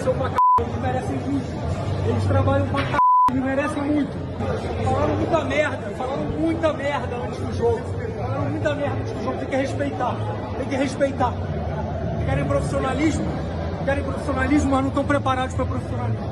mereceu pra c******, eles merecem muito. Eles trabalham pra c******, eles merecem muito. Falaram muita merda antes do jogo. Falaram muita merda antes do jogo, tem que respeitar. Tem que respeitar. Querem profissionalismo, mas não estão preparados pra profissionalismo.